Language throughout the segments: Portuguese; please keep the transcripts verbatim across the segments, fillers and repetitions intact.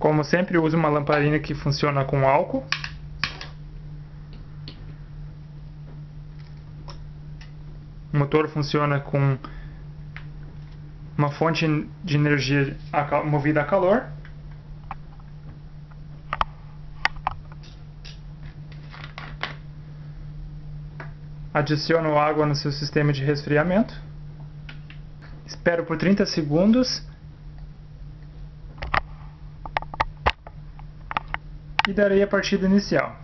Como sempre, eu uso uma lamparina que funciona com álcool. O motor funciona com uma fonte de energia movida a calor. Adiciono água no seu sistema de resfriamento. Espero por trinta segundos. E darei a partida inicial.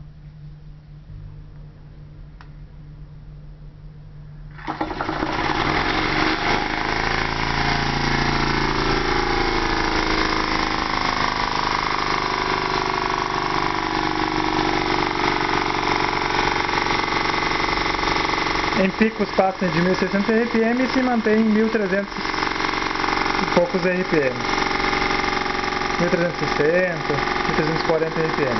Em picos passam de mil e sessenta R P M e se mantém em mil e trezentos e poucos R P M. mil trezentos e sessenta. trezentos e quarenta R P M.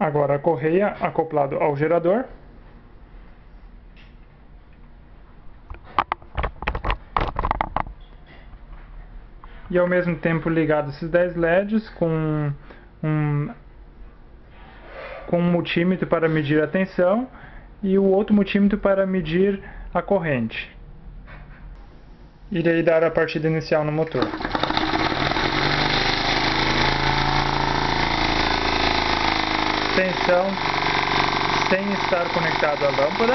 Agora a correia acoplado ao gerador. E ao mesmo tempo ligado esses dez L E Ds com Um, com um multímetro para medir a tensão e o outro multímetro para medir a corrente. Irei dar a partida inicial no motor. Tensão sem estar conectado à lâmpada.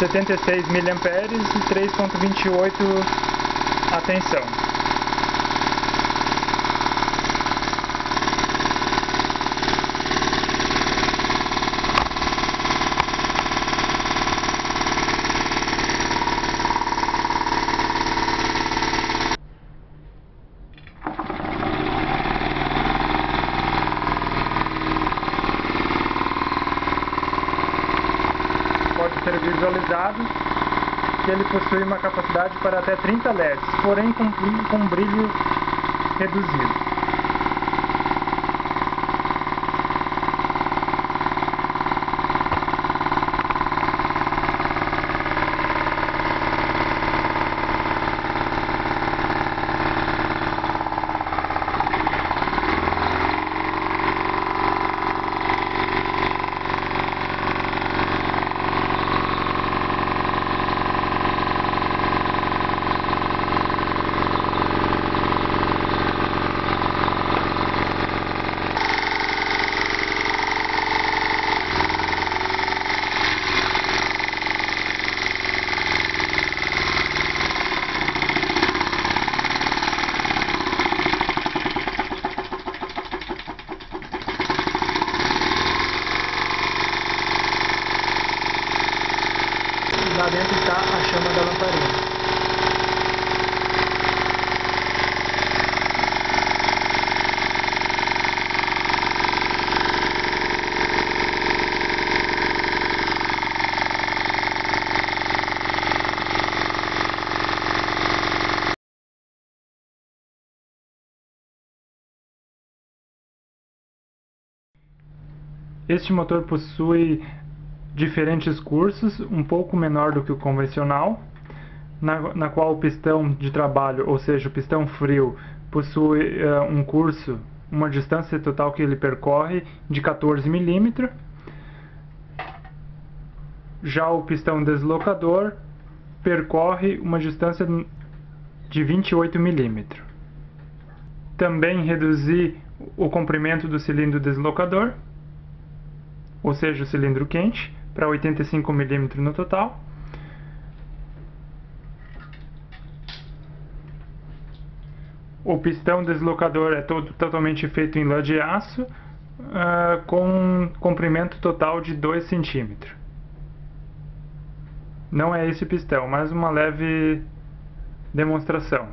setenta e seis miliamperes e três vírgula vinte e oito a tensão. Visualizado que ele possui uma capacidade para até trinta L E Ds, porém com, com um brilho reduzido. Lá dentro está a chama da lamparina. Este motor possui diferentes cursos, um pouco menor do que o convencional, na, na qual o pistão de trabalho, ou seja, o pistão frio, possui uh, um curso, uma distância total que ele percorre de quatorze milímetros. Já o pistão deslocador percorre uma distância de vinte e oito milímetros. Também reduzi o comprimento do cilindro deslocador, ou seja, o cilindro quente, para oitenta e cinco milímetros no total. O pistão deslocador é todo, totalmente feito em lã de aço, uh, com um comprimento total de dois centímetros. Não é esse pistão, mas uma leve demonstração.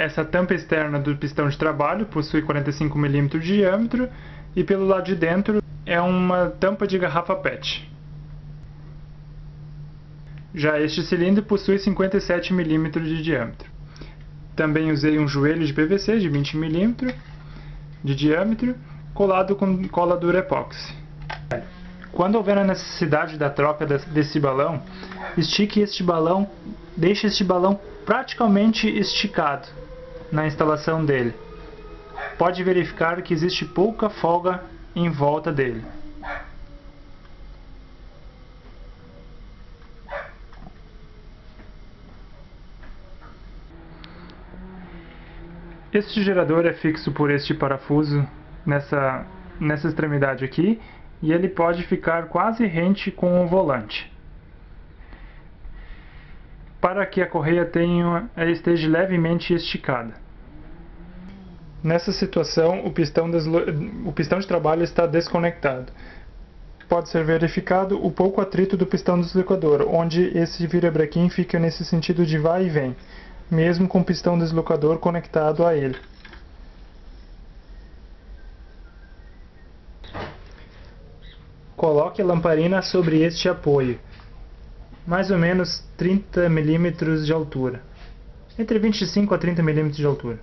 Essa tampa externa do pistão de trabalho possui quarenta e cinco milímetros de diâmetro e pelo lado de dentro é uma tampa de garrafa Pet. Já este cilindro possui cinquenta e sete milímetros de diâmetro. Também usei um joelho de P V C de vinte milímetros de diâmetro colado com cola durepox. Quando houver a necessidade da troca desse balão, estique este balão, deixe este balão praticamente esticado na instalação dele. Pode verificar que existe pouca folga em volta dele. Este gerador é fixo por este parafuso nessa, nessa extremidade aqui e ele pode ficar quase rente com o volante. Para que a correia tenha, esteja levemente esticada. Nessa situação, o pistão, deslo... o pistão de trabalho está desconectado. Pode ser verificado o pouco atrito do pistão deslocador, onde esse virabrequim fica nesse sentido de vai e vem, mesmo com o pistão deslocador conectado a ele. Coloque a lamparina sobre este apoio, mais ou menos trinta milímetros de altura, entre vinte e cinco a trinta milímetros de altura.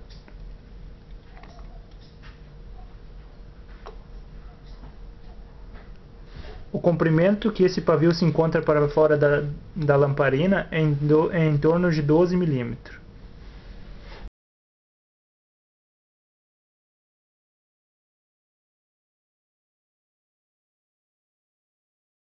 O comprimento que esse pavio se encontra para fora da, da lamparina é em, do, é em torno de doze milímetros.